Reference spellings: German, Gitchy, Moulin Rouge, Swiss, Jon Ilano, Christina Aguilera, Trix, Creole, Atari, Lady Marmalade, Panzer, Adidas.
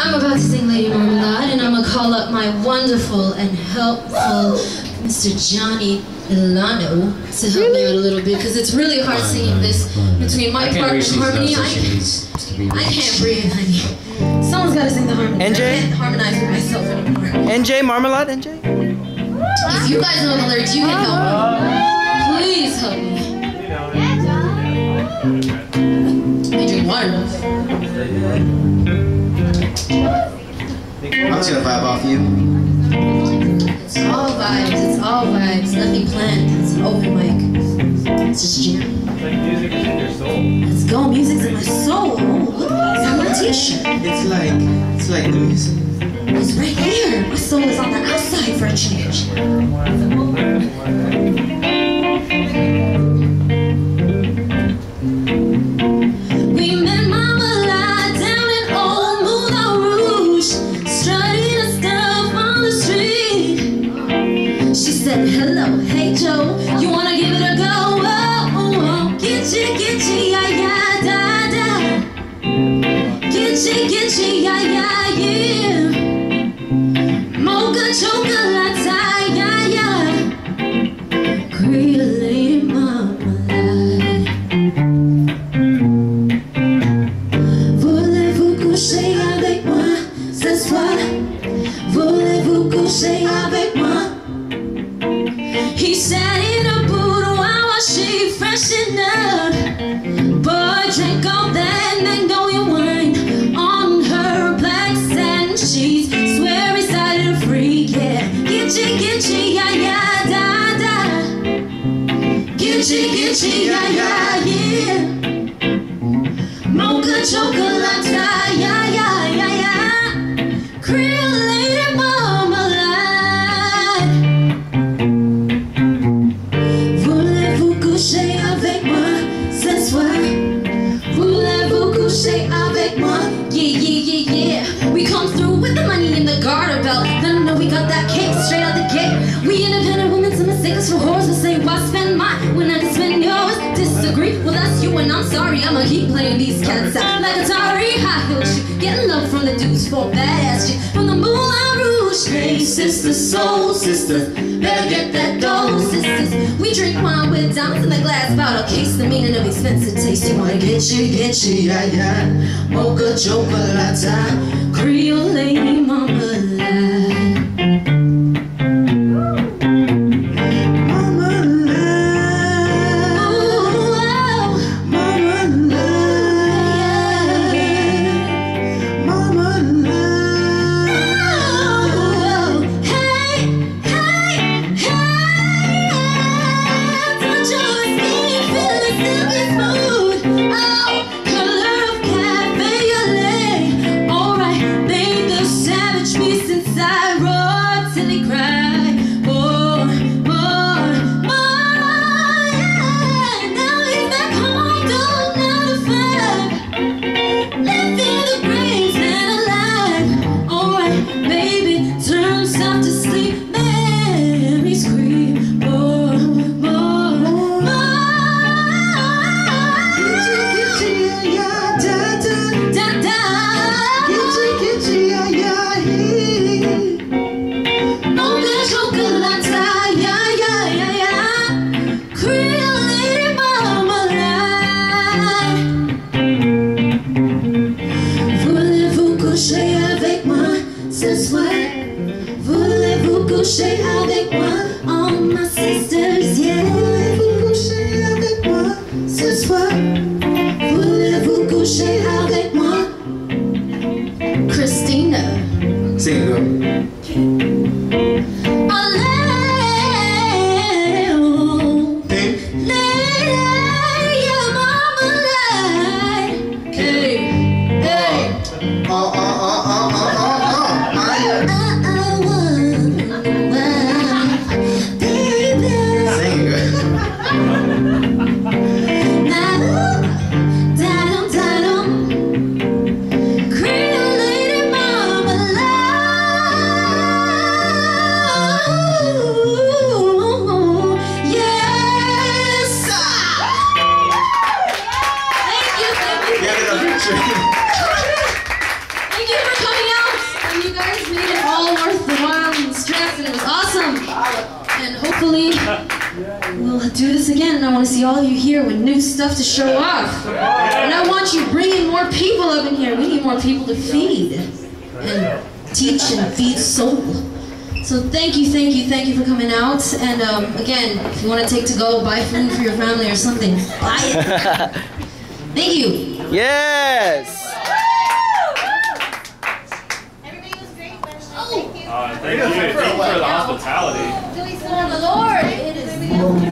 I'm about to sing Lady Marmalade, and I'm going to call up my wonderful and helpful Mr. Jon Ilano to help me out a little bit, because it's really hard singing this between my part and harmony. I can't breathe, honey. Someone's got to sing the harmony. NJ? I can't harmonize with myself anymore. NJ, Marmalade, NJ? If you guys know the lyrics, you can help me. Please help me. I drink water. I'm just gonna vibe off you. It's all vibes, it's all vibes. Nothing planned, it's an open mic. It's just jam. Like music is in your soul. Let's go, music's in my soul. Oh, look at this, I'm on a t-shirt. It's like the music. It's right here. My soul is on the outside for a change. Hello, hey Joe, you wanna give it a go? Oh, oh, oh. Get you, yeah, yeah, da, da. Get you, yeah, yeah, yeah. Mocha chocolate, yeah, yeah. Creole Lady Marmalade. Voulez-vous coucher avec moi ce soir? Voulez-vous coucher avec moi? He sat in a boudoir while she freshened up. Boy, drink all that magnolia wine on her black satin sheets. Swear he's excited and free, yeah. Gitchy, yeah, yeah, da, da. Gitchy, yeah, yeah, yeah. Mocha chocolate, yeah, yeah, yeah, yeah. Creole Lady Marmalade. Avec moi. Yeah, yeah, yeah, yeah. We come through with the money in the garter belt. No, no, no, we got that cake straight out the gate. We independent women, some mistakes for whores. We'll say, why spend mine when I can spend yours? Disagree? Well, that's you, and I'm sorry. I'ma keep playing these cats out like Atari. High heel shit. Getting love from the dudes for badass shit. From the Moulin Rouge. Hey, sister, soul sister. Better get that dough, sisters. We drink wine with diamonds in the glass bottle. Case the meaning of expensive taste. You wanna get you, yeah, yeah. Mocha chocolate, Creole Lady Marmalade. Voulez-vous coucher avec moi? All my sisters, yeah. Voulez-vous coucher avec moi ce soir? Voulez-vous coucher avec moi? Christina. Sing it. worth the while and stress, and it was awesome. And hopefully, we'll do this again. And I want to see all of you here with new stuff to show off. And I want you bringing more people up in here. We need more people to feed and teach and feed soul. So thank you for coming out. And again, if you want to take to go, buy food for your family or something, buy it. Thank you. Yes. Thank you for the hospitality.